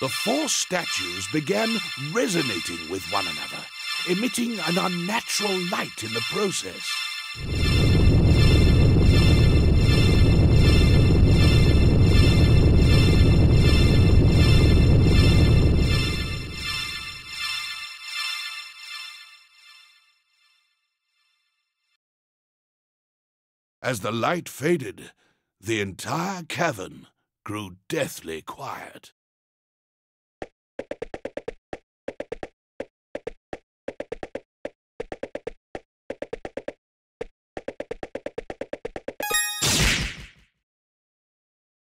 the four statues began resonating with one another, emitting an unnatural light in the process. As the light faded, the entire cavern grew deathly quiet.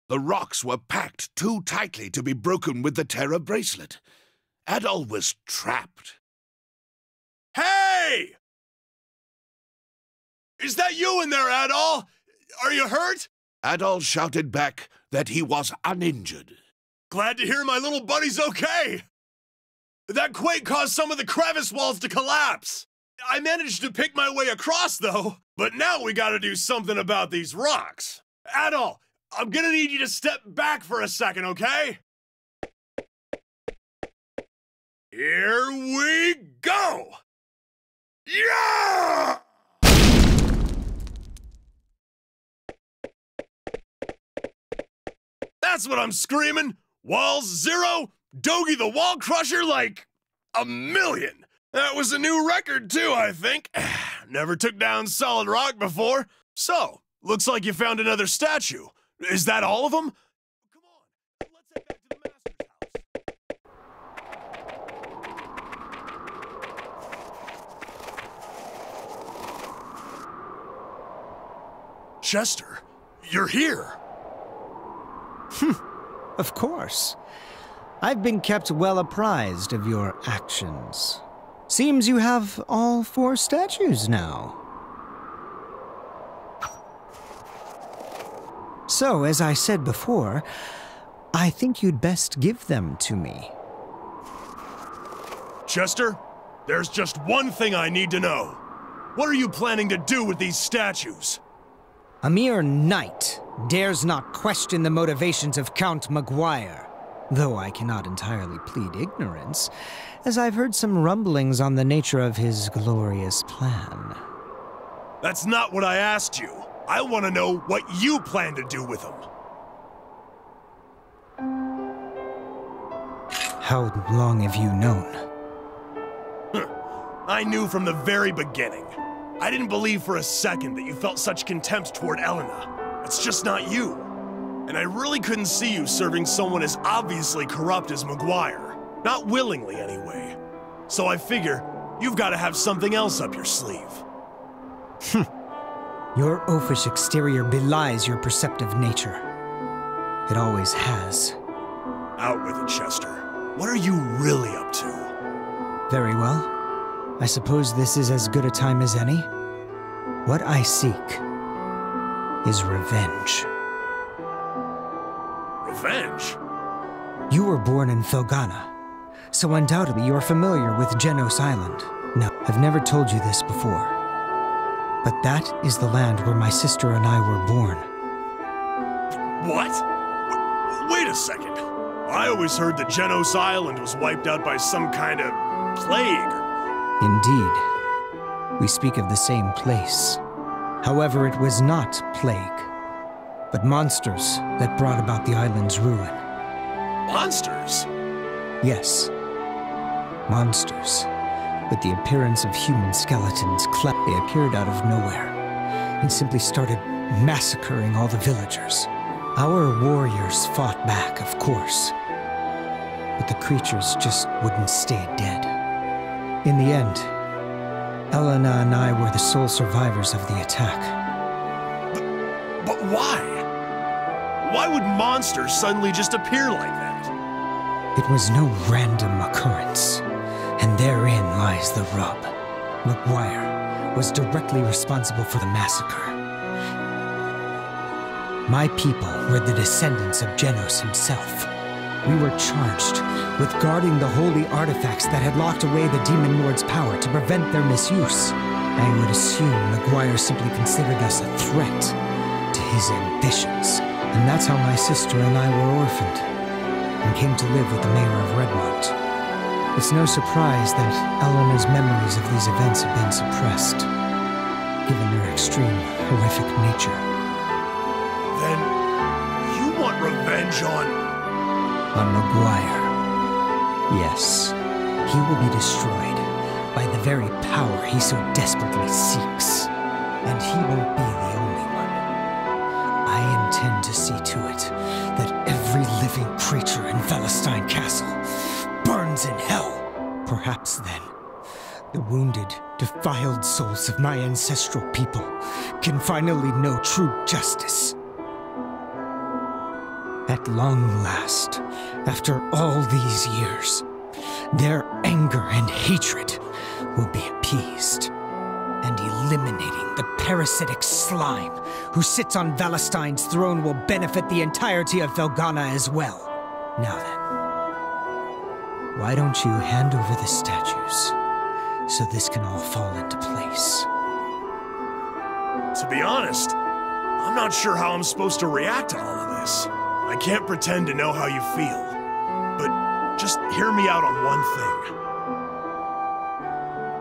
The rocks were packed too tightly to be broken with the Terra bracelet. Adol was trapped. Hey! Is that you in there, Adol? Are you hurt? Adol shouted back that he was uninjured. Glad to hear my little buddy's okay. That quake caused some of the crevice walls to collapse. I managed to pick my way across, though, but now we gotta do something about these rocks. Adol, I'm gonna need you to step back for a second, okay? Here we go! Yeah! That's what I'm screaming! Walls zero, Dogi the Wall Crusher like a million! That was a new record too, I think. Never took down solid rock before. So, looks like you found another statue. Is that all of them? Come on, let's head back to the master's house. Chester, you're here. Of course. I've been kept well apprised of your actions. Seems you have all four statues now. So, as I said before, I think you'd best give them to me. Chester, there's just one thing I need to know. What are you planning to do with these statues? A mere knight dares not question the motivations of Count Maguire, though I cannot entirely plead ignorance, as I've heard some rumblings on the nature of his glorious plan. That's not what I asked you. I want to know what you plan to do with him. How long have you known? I knew from the very beginning. I didn't believe for a second that you felt such contempt toward Elena. It's just not you. And I really couldn't see you serving someone as obviously corrupt as Maguire. Not willingly, anyway. So I figure you've got to have something else up your sleeve. Your oafish exterior belies your perceptive nature. It always has. Out with it, Chester. What are you really up to? Very well. I suppose this is as good a time as any. What I seek is revenge. Revenge? You were born in Felghana, so undoubtedly you're familiar with Genos Island. No, I've never told you this before, but that is the land where my sister and I were born. What? Wait a second. I always heard that Genos Island was wiped out by some kind of plague. Indeed, we speak of the same place. However, it was not plague, but monsters that brought about the island's ruin. Monsters? Yes, monsters. With the appearance of human skeletons, Kleppe appeared out of nowhere and simply started massacring all the villagers. Our warriors fought back, of course, but the creatures just wouldn't stay dead. In the end, Elena and I were the sole survivors of the attack. But why? Why would monsters suddenly just appear like that? It was no random occurrence, and therein lies the rub. Maguire was directly responsible for the massacre. My people were the descendants of Genos himself. We were charged with guarding the holy artifacts that had locked away the Demon Lord's power to prevent their misuse. I would assume Maguire simply considered us a threat to his ambitions. And that's how my sister and I were orphaned. and came to live with the mayor of Redmont. It's no surprise that Eleanor's memories of these events have been suppressed, given their extreme, horrific nature. Then, you want revenge on... On Maguire. Yes. He will be destroyed by the very power he so desperately seeks. And he won't be the only one. I intend to see to it that every living creature in Valestine Castle burns in hell. Perhaps then, the wounded, defiled souls of my ancestral people can finally know true justice. At long last, after all these years, their anger and hatred will be appeased, and eliminating the parasitic slime who sits on Valestine's throne will benefit the entirety of Felghana as well. Now then, why don't you hand over the statues, so this can all fall into place? To be honest, I'm not sure how I'm supposed to react to all of this. I can't pretend to know how you feel. Just hear me out on one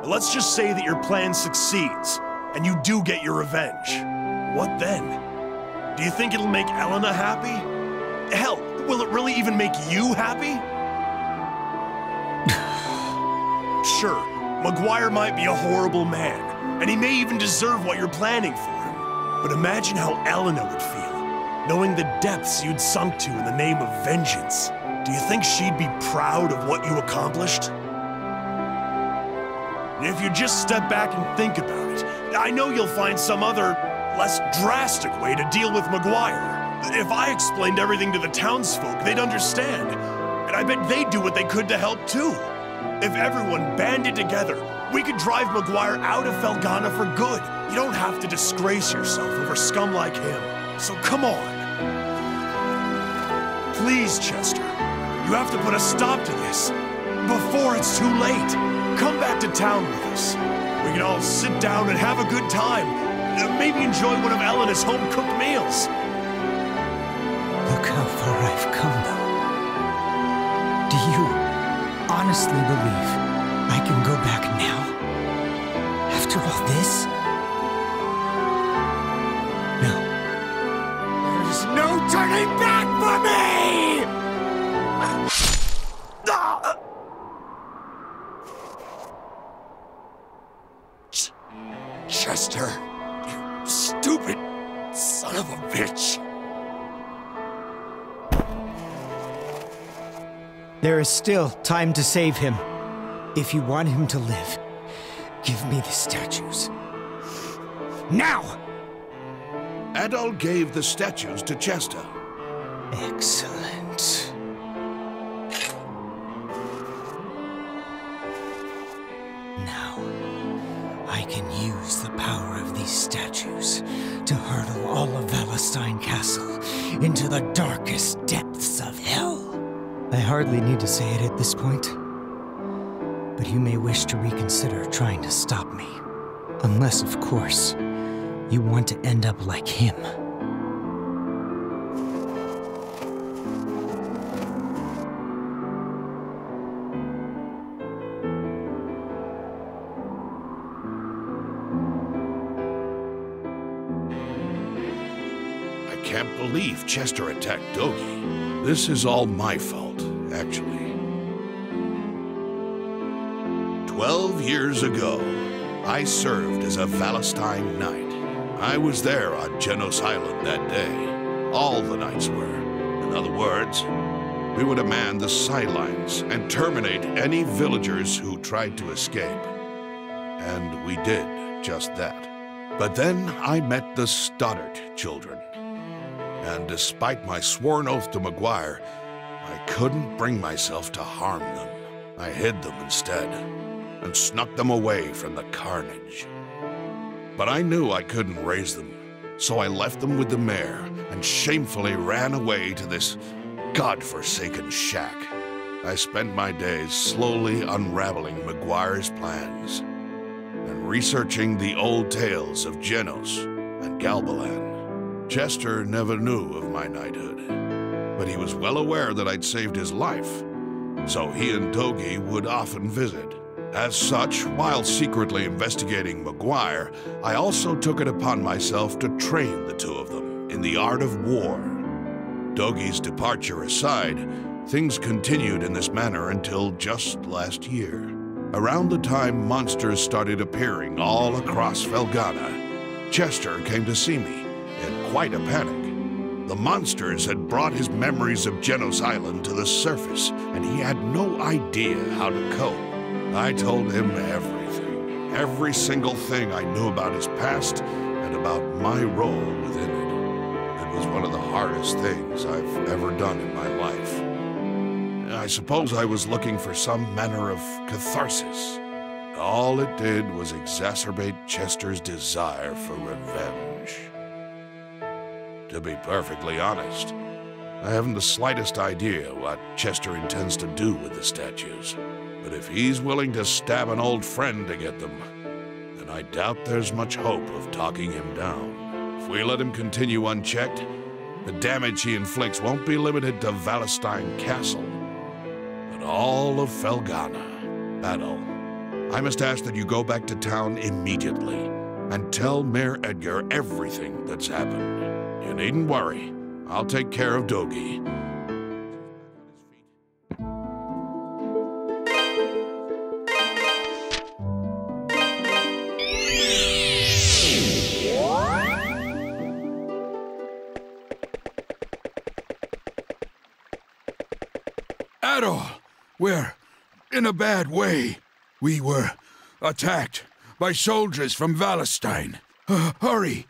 thing. Let's just say that your plan succeeds, and you do get your revenge. What then? Do you think it'll make Elena happy? Hell, will it really even make you happy? Sure, Maguire might be a horrible man, and he may even deserve what you're planning for him. But imagine how Elena would feel, knowing the depths you'd sunk to in the name of vengeance. Do you think she'd be proud of what you accomplished? If you just step back and think about it, I know you'll find some other, less drastic way to deal with Maguire. If I explained everything to the townsfolk, they'd understand. And I bet they'd do what they could to help too. If everyone banded together, we could drive Maguire out of Felghana for good. You don't have to disgrace yourself over scum like him. So come on. Please, Chester. You have to put a stop to this, before it's too late. Come back to town with us. We can all sit down and have a good time. Maybe enjoy one of Elena's home-cooked meals. Look how far I've come, though. Do you honestly believe I can go back now? After all this? No. There's no turning back for me! Chester, you stupid son of a bitch. There is still time to save him. If you want him to live, give me the statues. Now! Adol gave the statues to Chester. Excellent. Use the power of these statues to hurtle all of Valestine Castle into the darkest depths of hell. I hardly need to say it at this point, but you may wish to reconsider trying to stop me. Unless, of course, you want to end up like him. I believe Chester attacked Dogi. This is all my fault, actually. 12 years ago, I served as a Valestine knight. I was there on Genos Island that day. All the knights were. In other words, we would demand the sidelines and terminate any villagers who tried to escape. And we did just that. But then I met the Stoddard children. And despite my sworn oath to Maguire, I couldn't bring myself to harm them. I hid them instead, and snuck them away from the carnage. But I knew I couldn't raise them, so I left them with the mayor and shamefully ran away to this godforsaken shack. I spent my days slowly unraveling Maguire's plans and researching the old tales of Genos and Galbalan. Chester never knew of my knighthood, but he was well aware that I'd saved his life, so he and Dogi would often visit. As such, while secretly investigating Maguire, I also took it upon myself to train the two of them in the art of war. Dogi's departure aside, things continued in this manner until just last year, around the time monsters started appearing all across Felghana. Chester came to see me in quite a panic. The monsters had brought his memories of Genos Island to the surface, and he had no idea how to cope. I told him everything, every single thing I knew about his past and about my role within it. It was one of the hardest things I've ever done in my life. I suppose I was looking for some manner of catharsis. All it did was exacerbate Chester's desire for revenge. To be perfectly honest, I haven't the slightest idea what Chester intends to do with the statues. But if he's willing to stab an old friend to get them, then I doubt there's much hope of talking him down. If we let him continue unchecked, the damage he inflicts won't be limited to Valestine Castle, but all of Felghana. Adol, I must ask that you go back to town immediately and tell Mayor Edgar everything that's happened. You needn't worry. I'll take care of Dogi. Adol, we're in a bad way. We were attacked by soldiers from Valestine. Hurry!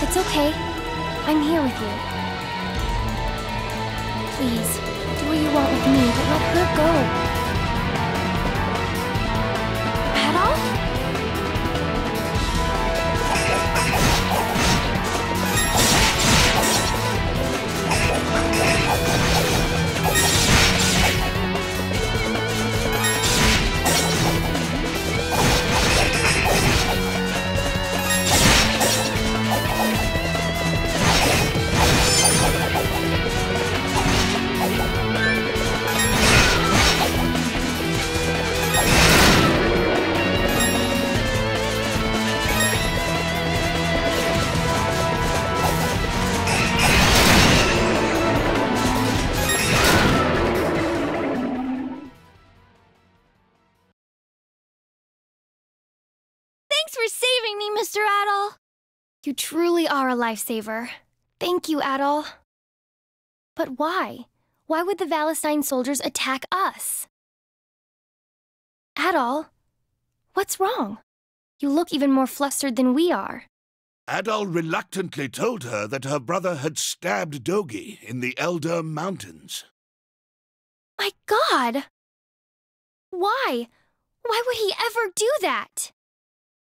It's okay. I'm here with you. Please, do what you want with me, but let her go. Adol? You truly are a lifesaver. Thank you, Adol. But why? Why would the Valestine soldiers attack us? Adol, what's wrong? You look even more flustered than we are. Adol reluctantly told her that her brother had stabbed Dogi in the Elder Mountains. My God! Why? Why would he ever do that?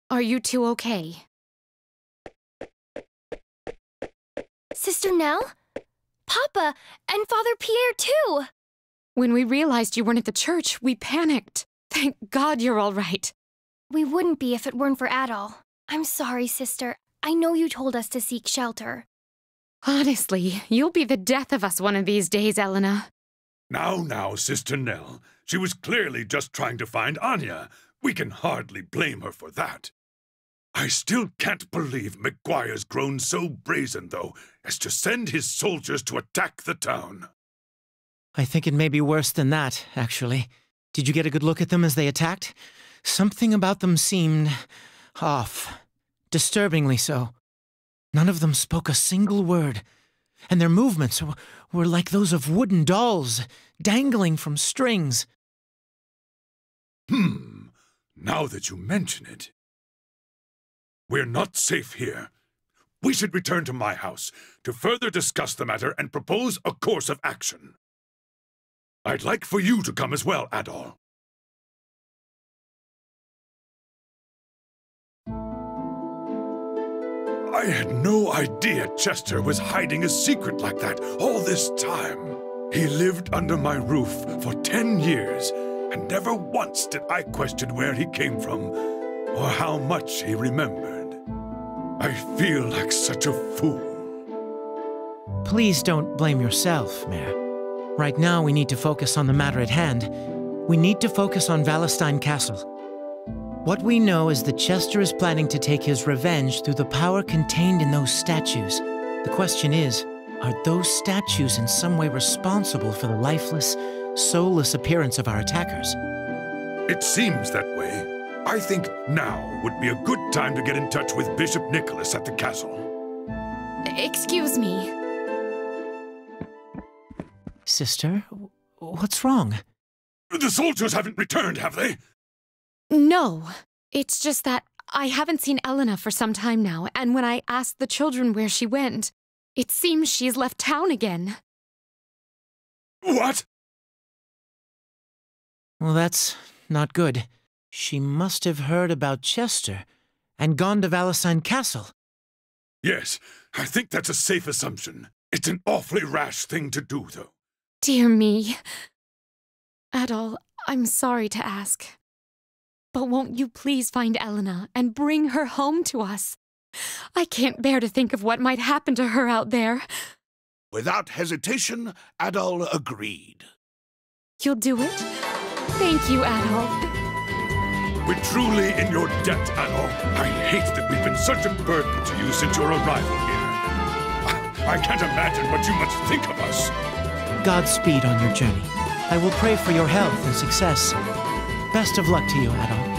Are you two okay? Sister Nell, Papa, and Father Pierre, too! When we realized you weren't at the church, we panicked. Thank God you're all right. We wouldn't be if it weren't for Adol. I'm sorry, sister. I know you told us to seek shelter. Honestly, you'll be the death of us one of these days, Elena. Now, Sister Nell. She was clearly just trying to find Anya. We can hardly blame her for that. I still can't believe Maguire's grown so brazen, though, as to send his soldiers to attack the town. I think it may be worse than that, actually. Did you get a good look at them as they attacked? Something about them seemed off. Disturbingly so. None of them spoke a single word, and their movements were like those of wooden dolls dangling from strings. Now that you mention it. We're not safe here. We should return to my house to further discuss the matter and propose a course of action. I'd like for you to come as well, Adol. I had no idea Chester was hiding a secret like that all this time. He lived under my roof for 10 years. and never once did I question where he came from or how much he remembered. I feel like such a fool. Please don't blame yourself, Mayor. Right now we need to focus on the matter at hand. We need to focus on Valestine Castle. What we know is that Chester is planning to take his revenge through the power contained in those statues. The question is, are those statues in some way responsible for the lifeless, soulless appearance of our attackers? It seems that way. I think now would be a good time to get in touch with Bishop Nicholas at the castle. Excuse me. Sister, what's wrong? The soldiers haven't returned, have they? No, it's just that I haven't seen Elena for some time now, and when I asked the children where she went, it seems she's left town again. What? Well, that's not good. She must have heard about Chester and gone to Valestine Castle. Yes, I think that's a safe assumption. It's an awfully rash thing to do, though. Dear me. Adol, I'm sorry to ask, but won't you please find Elena and bring her home to us? I can't bear to think of what might happen to her out there. Without hesitation, Adol agreed. You'll do it? Thank you, Adol. We're truly in your debt, Adol. I hate that we've been such a burden to you since your arrival here. I can't imagine what you must think of us. Godspeed on your journey. I will pray for your health and success. Best of luck to you, Adol.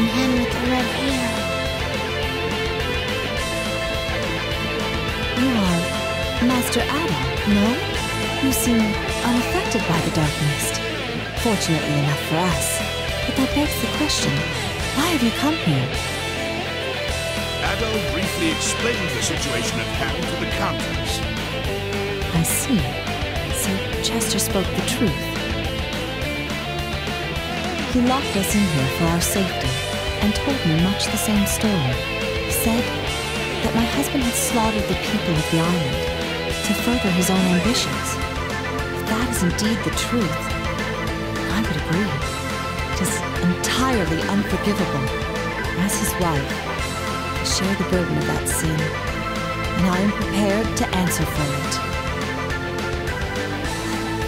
young hen with red hair. You are Master Adol, no? You seem unaffected by the dark mist. Fortunately enough for us. But that begs the question, why have you come here? Adol briefly explained the situation at hand to the Countess. I see. So Chester spoke the truth. He locked us in here for our safety, and told me much the same story. He said that my husband had slaughtered the people of the island to further his own ambitions. If that is indeed the truth, I would agree. It is entirely unforgivable. As his wife, I share the burden of that sin, and I am prepared to answer for it.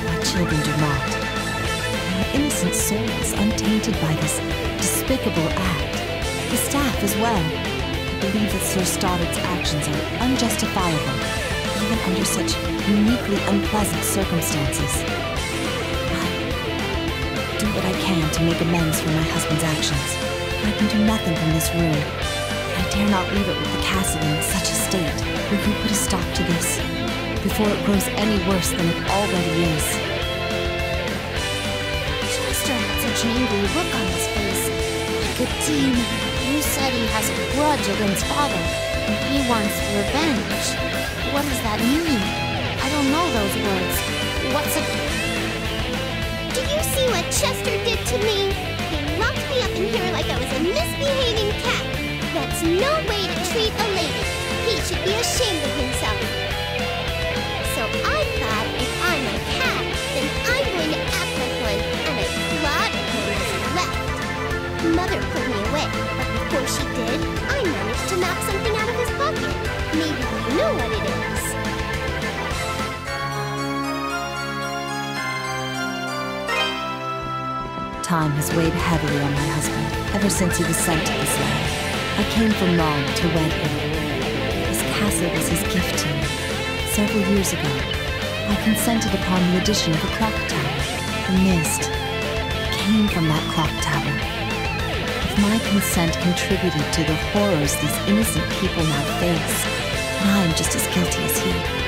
My children do not. They are innocent souls untainted by this despicable act. The staff as well. I believe that Sir Stoddard's actions are unjustifiable, even under such uniquely unpleasant circumstances. I do what I can to make amends for my husband's actions. I can do nothing from this room. I dare not leave it with the castle in such a state. Will you put a stop to this before it grows any worse than it already is? Chester had such an angry look on his face, like a demon. You said he has a grudge against Father, and he wants revenge. What does that mean? I don't know those words. What's it? Do you see what Chester did to me? He locked me up in here like I was a misbehaving cat. That's no way to treat a lady. He should be ashamed of himself. So I thought if I'm a cat, then I'm going to act like one, and I clawed at him as he left. Mother put me away, but before she did, I managed to knock something out of his pocket. Maybe you know what it is. Time has weighed heavily on my husband ever since he was sent to this land. I came from Rome to wed him. This castle was his gift to me. Several years ago, I consented upon the addition of a clock tower. The mist came from that clock tower. If my consent contributed to the horrors these innocent people now face, then I am just as guilty as he.